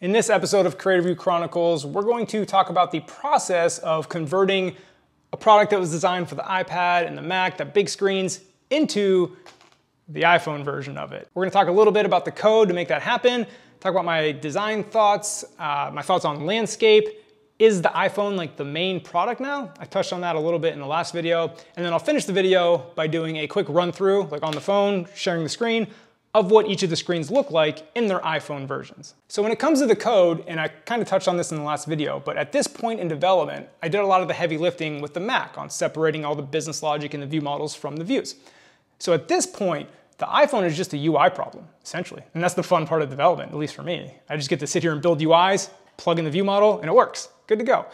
In this episode of Creator View Chronicles, we're going to talk about the process of converting a product that was designed for the iPad and the Mac, the big screens, into the iPhone version of it. We're gonna talk a little bit about the code to make that happen, talk about my design thoughts, my thoughts on landscape. Is the iPhone like the main product now? I touched on that a little bit in the last video. And then I'll finish the video by doing a quick run through, like on the phone, sharing the screen, of what each of the screens look like in their iPhone versions. So when it comes to the code, and I kind of touched on this in the last video, but at this point in development, I did a lot of the heavy lifting with the Mac on separating all the business logic and the view models from the views. So at this point, the iPhone is just a UI problem, essentially. And that's the fun part of development, at least for me. I just get to sit here and build UIs, plug in the view model, and it works. Good to go.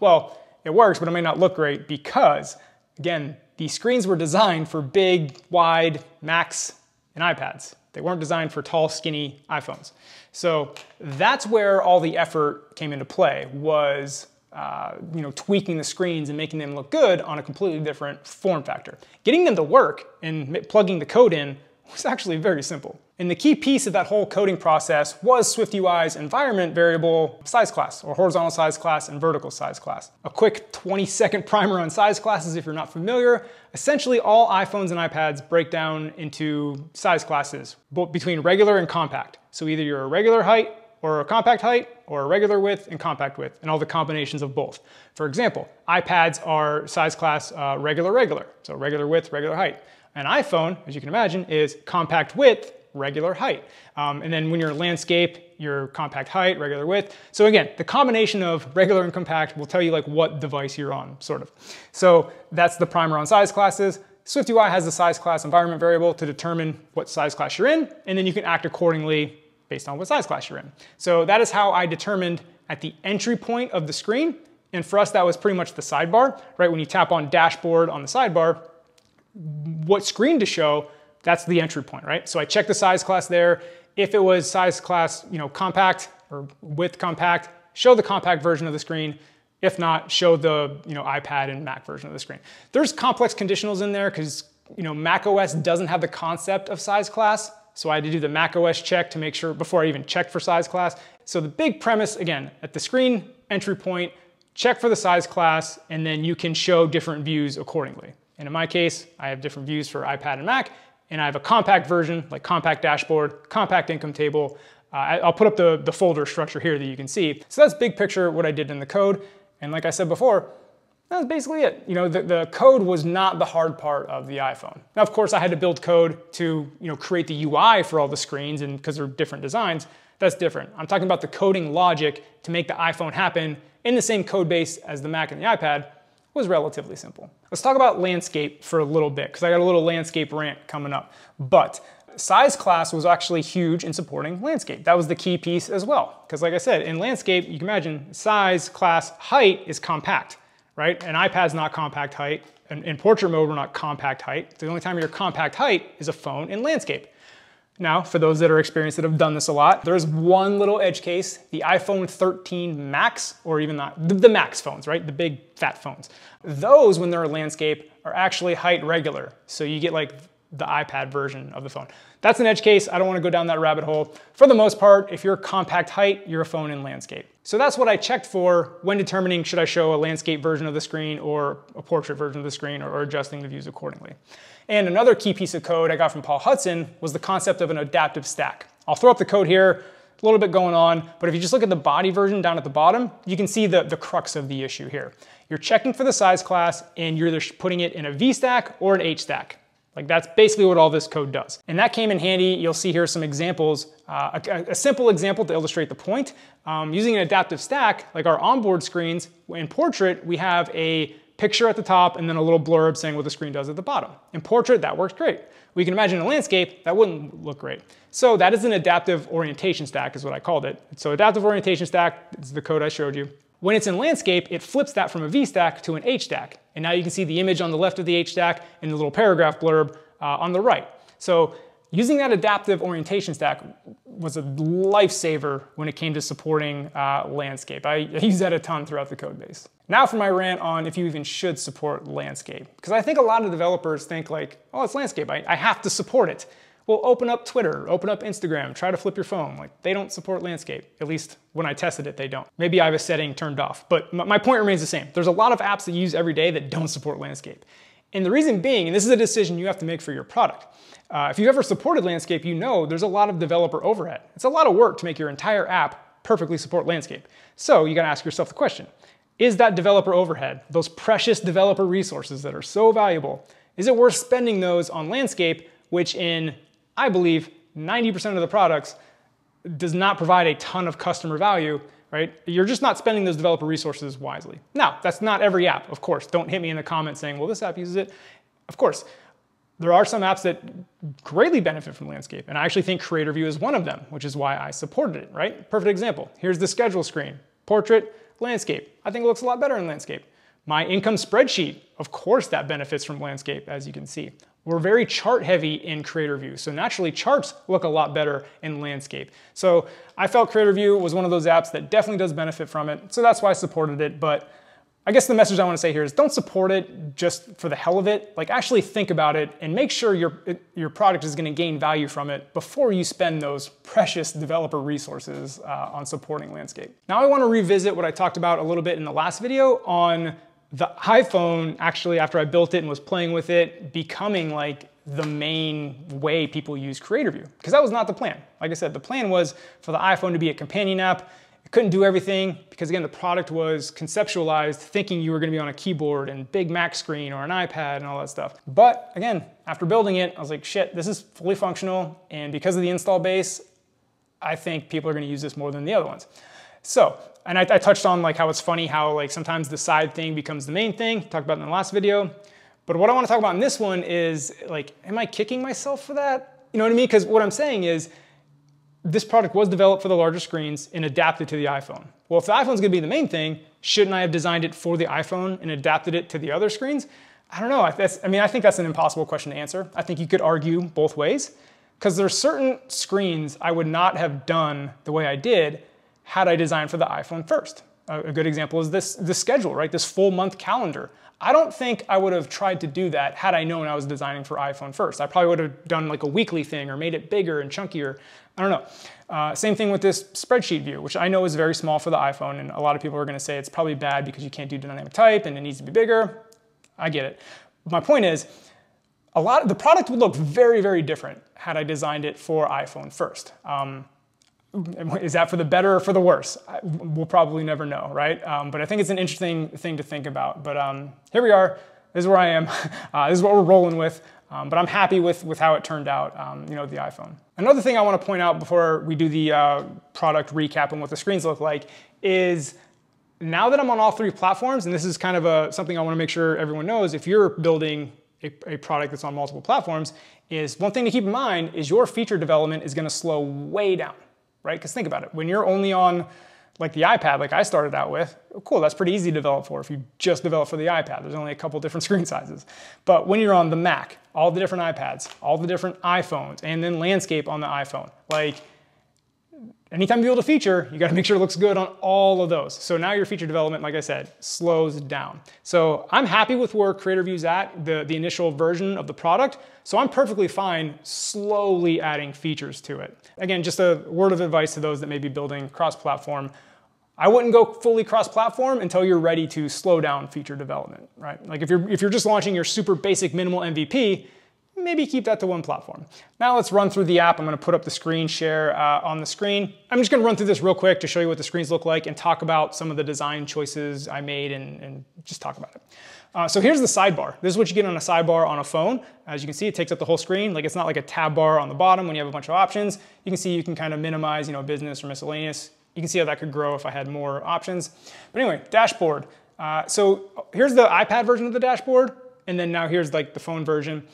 Well, it works, but it may not look great because, again, these screens were designed for big, wide Macs, and iPads. They weren't designed for tall, skinny iPhones. So that's where all the effort came into play, was tweaking the screens and making them look good on a completely different form factor. Getting them to work and plugging the code in was actually very simple. And the key piece of that whole coding process was SwiftUI's environment variable size class, or horizontal size class and vertical size class. A quick 20-second primer on size classes if you're not familiar. Essentially, all iPhones and iPads break down into size classes between regular and compact. So either you're a regular height or a compact height, or a regular width and compact width, and all the combinations of both. For example, iPads are size class regular, so regular width, regular height. An iPhone, as you can imagine, is compact width, regular height. And then when you're landscape, your compact height, regular width. So again, the combination of regular and compact will tell you like what device you're on, sort of. So that's the primer on size classes. SwiftUI has the size class environment variable to determine what size class you're in, and then you can act accordingly based on what size class you're in. So that is how I determined at the entry point of the screen. And for us, that was pretty much the sidebar, right? When you tap on dashboard on the sidebar, what screen to show, that's the entry point, right? So I checked the size class there. If it was size class, compact or width compact, show the compact version of the screen. If not, show the, iPad and Mac version of the screen. There's complex conditionals in there because, macOS doesn't have the concept of size class. So I had to do the macOS check to make sure before I even checked for size class. So the big premise, again, at the screen entry point, check for the size class, and then you can show different views accordingly. And in my case, I have different views for iPad and Mac, and I have a compact version, like compact dashboard, compact income table. I'll put up the folder structure here that you can see. So that's big picture what I did in the code. And like I said before, that's basically it. The code was not the hard part of the iPhone. Now, of course, I had to build code to create the UI for all the screens, and because they're different designs, that's different. I'm talking about the coding logic to make the iPhone happen in the same code base as the Mac and the iPad was relatively simple. Let's talk about landscape for a little bit, because I got a little landscape rant coming up. But size class was actually huge in supporting landscape. That was the key piece as well, because like I said, in landscape, you can imagine size class height is compact. Right? An iPad's not compact height. In portrait mode, we're not compact height. The only time you're compact height is a phone in landscape. Now, for those that are experienced that have done this a lot, there's one little edge case, the iPhone 13 Max, or even the Max phones, right? The big fat phones. Those, when they're landscape, are actually height regular. So you get like the iPad version of the phone. That's an edge case. I don't want to go down that rabbit hole. For the most part, if you're compact height, you're a phone in landscape. So that's what I checked for when determining should I show a landscape version of the screen or a portrait version of the screen, or adjusting the views accordingly. And another key piece of code I got from Paul Hudson was the concept of an adaptive stack. I'll throw up the code here, a little bit going on, but if you just look at the body version down at the bottom, you can see the crux of the issue here. You're checking for the size class and you're either putting it in a V stack or an H stack. Like that's basically what all this code does. And that came in handy. You'll see here some examples, a simple example to illustrate the point. Using an adaptive stack, like our onboard screens, in portrait, we have a picture at the top and then a little blurb saying what the screen does at the bottom. In portrait, that works great. We can imagine a landscape, that wouldn't look great. So that is an adaptive orientation stack is what I called it. So adaptive orientation stack, it's the code I showed you. When it's in landscape, it flips that from a V stack to an H stack. And now you can see the image on the left of the H stack and the little paragraph blurb on the right. So using that adaptive orientation stack was a lifesaver when it came to supporting landscape. I use that a ton throughout the code base. Now for my rant on if you even should support landscape. Because I think a lot of developers think like, oh, it's landscape, I have to support it. Well, open up Twitter, open up Instagram, try to flip your phone. Like, they don't support landscape. At least when I tested it, they don't. Maybe I have a setting turned off, but my point remains the same. There's a lot of apps that you use every day that don't support landscape. And the reason being, and this is a decision you have to make for your product. If you've ever supported landscape, you know there's a lot of developer overhead. It's a lot of work to make your entire app perfectly support landscape. So you gotta ask yourself the question, is that developer overhead, those precious developer resources that are so valuable, is it worth spending those on landscape, which in, I believe, 90% of the products does not provide a ton of customer value, right? You're just not spending those developer resources wisely. Now, that's not every app, of course. Don't hit me in the comments saying, well, this app uses it. Of course, there are some apps that greatly benefit from landscape, and I actually think Creator View is one of them, which is why I supported it, right? Perfect example. Here's the schedule screen, portrait, landscape. I think it looks a lot better in landscape. My income spreadsheet, of course that benefits from landscape, as you can see. We're very chart heavy in Creator View, so naturally charts look a lot better in landscape. So I felt Creator View was one of those apps that definitely does benefit from it, so that's why I supported it. But I guess the message I want to say here is don't support it just for the hell of it. Like, actually think about it and make sure your product is going to gain value from it before you spend those precious developer resources on supporting landscape. Now I want to revisit what I talked about a little bit in the last video on the iPhone, actually, after I built it and was playing with it, becoming like the main way people use Creator View, because that was not the plan. Like I said, the plan was for the iPhone to be a companion app. It couldn't do everything because, again, the product was conceptualized thinking you were going to be on a keyboard and big Mac screen or an iPad and all that stuff. But again, after building it, I was like, shit, this is fully functional. And because of the install base, I think people are going to use this more than the other ones. So, and I touched on like how it's funny how like sometimes the side thing becomes the main thing, talked about in the last video. But what I want to talk about in this one is like, am I kicking myself for that? You know what I mean? Because what I'm saying is this product was developed for the larger screens and adapted to the iPhone. Well, if the iPhone's gonna be the main thing, shouldn't I have designed it for the iPhone and adapted it to the other screens? I don't know. I think that's an impossible question to answer. I think you could argue both ways, because there are certain screens I would not have done the way I did had I designed for the iPhone first. A good example is this schedule, right? This full month calendar. I don't think I would have tried to do that had I known I was designing for iPhone first. I probably would have done like a weekly thing or made it bigger and chunkier. I don't know. Same thing with this spreadsheet view, which I know is very small for the iPhone, and a lot of people are gonna say it's probably bad because you can't do dynamic type and it needs to be bigger. I get it. My point is, the product would look very, very different had I designed it for iPhone first. Is that for the better or for the worse? We'll probably never know, right? But I think it's an interesting thing to think about. But here we are. This is where I am. This is what we're rolling with. But I'm happy with how it turned out, you know, the iPhone. Another thing I want to point out before we do the product recap and what the screens look like is now that I'm on all three platforms, and this is kind of something I want to make sure everyone knows, if you're building a product that's on multiple platforms, is one thing to keep in mind is your feature development is going to slow way down. Right? Because think about it, when you're only on like the iPad, like I started out with, cool, that's pretty easy to develop for if you just develop for the iPad. There's only a couple different screen sizes. But when you're on the Mac, all the different iPads, all the different iPhones, and then landscape on the iPhone, like anytime you build a feature, you gotta make sure it looks good on all of those. So now your feature development, like I said, slows down. So I'm happy with where Creator View's at, the initial version of the product. So I'm perfectly fine slowly adding features to it. Again, just a word of advice to those that may be building cross-platform. I wouldn't go fully cross-platform until you're ready to slow down feature development, right? Like if you're just launching your super basic minimal MVP, maybe keep that to one platform. Now let's run through the app. I'm gonna put up the screen share on the screen. I'm just gonna run through this real quick to show you what the screens look like and talk about some of the design choices I made and just talk about it. So here's the sidebar. This is what you get on a sidebar on a phone. As you can see, it takes up the whole screen. Like, it's not like a tab bar on the bottom when you have a bunch of options. You can see you can kind of minimize, you know, business or miscellaneous. You can see how that could grow if I had more options. But anyway, dashboard. So here's the iPad version of the dashboard. And then now here's like the phone version.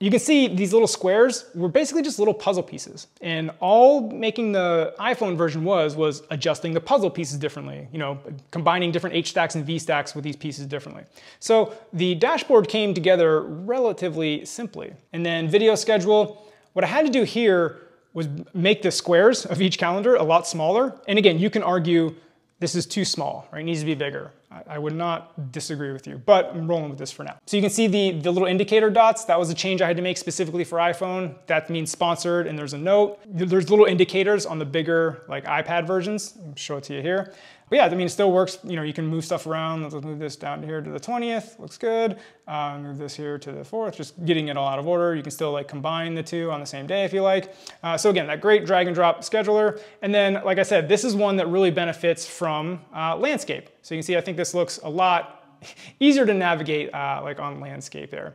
You can see these little squares were basically just little puzzle pieces, and all making the iPhone version was adjusting the puzzle pieces differently, you know, combining different H stacks and V stacks with these pieces differently. So the dashboard came together relatively simply. And then video schedule, what I had to do here was make the squares of each calendar a lot smaller. And again, you can argue this is too small, right? It needs to be bigger. I would not disagree with you, but I'm rolling with this for now. So you can see the little indicator dots. That was a change I had to make specifically for iPhone. That means sponsored, and there's a note. There's little indicators on the bigger like iPad versions. I'll show it to you here. But yeah, I mean, it still works. You know, you can move stuff around. Let's move this down here to the 20th. Looks good. Move this here to the 4th. Just getting it all out of order. You can still like combine the two on the same day if you like. So again, that great drag and drop scheduler. And then, like I said, this is one that really benefits from landscape. So you can see, I think this looks a lot easier to navigate like on landscape there.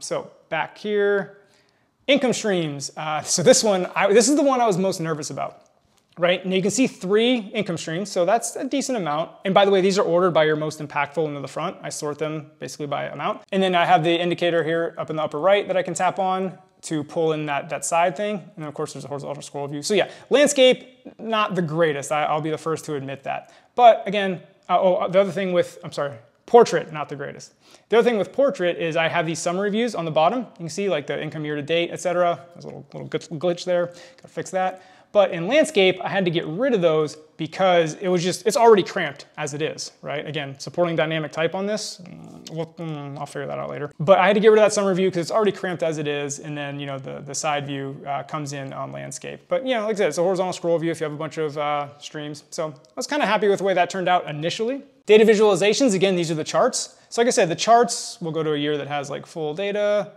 So back here, income streams. So this one, this is the one I was most nervous about. Right? And you can see 3 income streams, so that's a decent amount. And by the way, these are ordered by your most impactful into the front. I sort them basically by amount. And then I have the indicator here up in the upper right that I can tap on to pull in that side thing. And then of course there's a horizontal scroll view. So yeah, landscape, not the greatest. I'll be the first to admit that. But again, the other thing with, I'm sorry, portrait, not the greatest. The other thing with portrait is I have these summary views on the bottom. You can see like the income year to date, et cetera. There's a little glitch there, gotta fix that. But in landscape, I had to get rid of those because it was just, it's already cramped as it is, right? Again, supporting dynamic type on this, I'll figure that out later. But I had to get rid of that summary view because it's already cramped as it is, and then, you know, the side view comes in on landscape. But, you know, like I said, it's a horizontal scroll view if you have a bunch of streams. So I was kind of happy with the way that turned out initially. Data visualizations, again, these are the charts. So like I said, the charts, we'll go to a year that has like full data.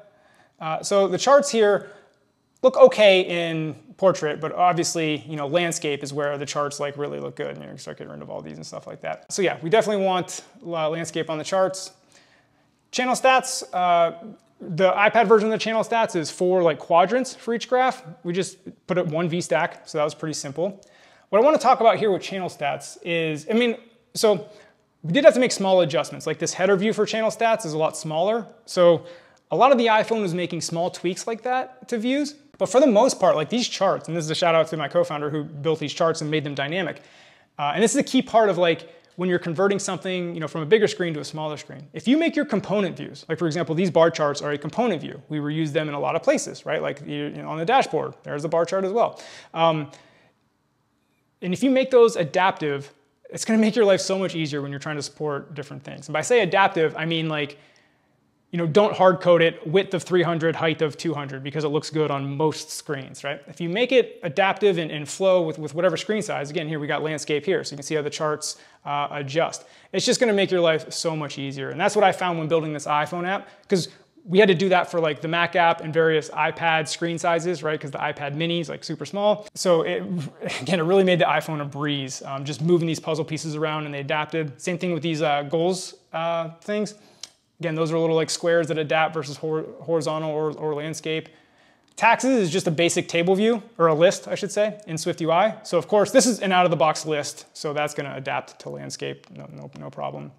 So the charts here look okay in portrait, but obviously, you know, landscape is where the charts like really look good, and you start getting rid of all these and stuff like that. So yeah, we definitely want landscape on the charts. Channel stats, the iPad version of the channel stats is 4 like quadrants for each graph. We just put up 1 VStack, so that was pretty simple. What I want to talk about here with channel stats is, I mean, so we did have to make small adjustments. Like this header view for channel stats is a lot smaller. So a lot of the iPhone was making small tweaks like that to views. But for the most part, like these charts, and this is a shout out to my co-founder who built these charts and made them dynamic. And this is a key part of like when you're converting something, you know, from a bigger screen to a smaller screen. If you make your component views, like for example, these bar charts are a component view. We reuse them in a lot of places, right? Like you know, on the dashboard, there's the bar chart as well. And if you make those adaptive, it's gonna make your life so much easier when you're trying to support different things. And by say adaptive, I mean like, you know, don't hard code it, width of 300, height of 200, because it looks good on most screens, right? If you make it adaptive and flow with whatever screen size, again, here we got landscape here, so you can see how the charts adjust. It's just gonna make your life so much easier. And that's what I found when building this iPhone app, because we had to do that for like the Mac app and various iPad screen sizes, right? Because the iPad mini is like super small. So it, again, it really made the iPhone a breeze, just moving these puzzle pieces around and they adapted. Same thing with these goals things. Again, those are little like squares that adapt versus horizontal or landscape. Taxes is just a basic table view, or a list, I should say, in SwiftUI. So of course, this is an out-of-the-box list, so that's gonna adapt to landscape, no problem.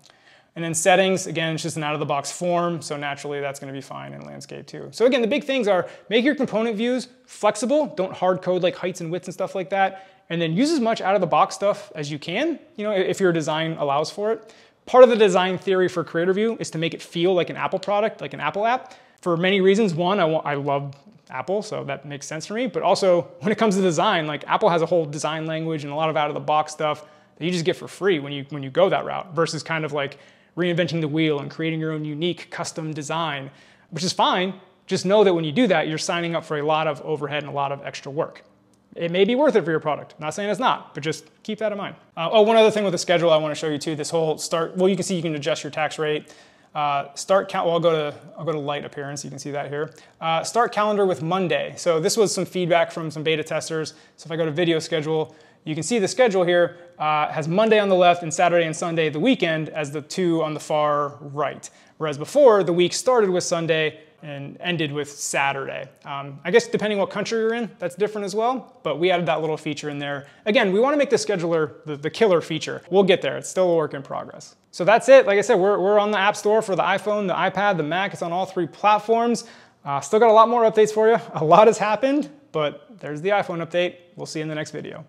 And then settings, again, it's just an out-of-the-box form, so naturally that's gonna be fine in landscape too. So again, the big things are make your component views flexible, don't hard code like heights and widths and stuff like that, and then use as much out-of-the-box stuff as you can, you know, if your design allows for it. Part of the design theory for Creator View is to make it feel like an Apple product, like an Apple app. For many reasons, one, I love Apple, so that makes sense for me. But also, when it comes to design, like Apple has a whole design language and a lot of out-of-the-box stuff that you just get for free when you go that route, versus kind of like reinventing the wheel and creating your own unique custom design, which is fine. Just know that when you do that, you're signing up for a lot of overhead and a lot of extra work. It may be worth it for your product. I'm not saying it's not, but just keep that in mind. One other thing with the schedule I want to show you too, this whole start, well, you can see you can adjust your tax rate. Start count, well, I'll go to light appearance, you can see that here. Start calendar with Monday. So this was some feedback from some beta testers. So if I go to video schedule, you can see the schedule here has Monday on the left and Saturday and Sunday, the weekend, as the two on the far right. Whereas before, the week started with Sunday and ended with Saturday. I guess depending what country you're in, that's different as well, but we added that little feature in there. Again, we wanna make the scheduler the killer feature. We'll get there, it's still a work in progress. So that's it, like I said, we're on the App Store for the iPhone, the iPad, the Mac, it's on all 3 platforms. Still got a lot more updates for you. A lot has happened, but there's the iPhone update. We'll see you in the next video.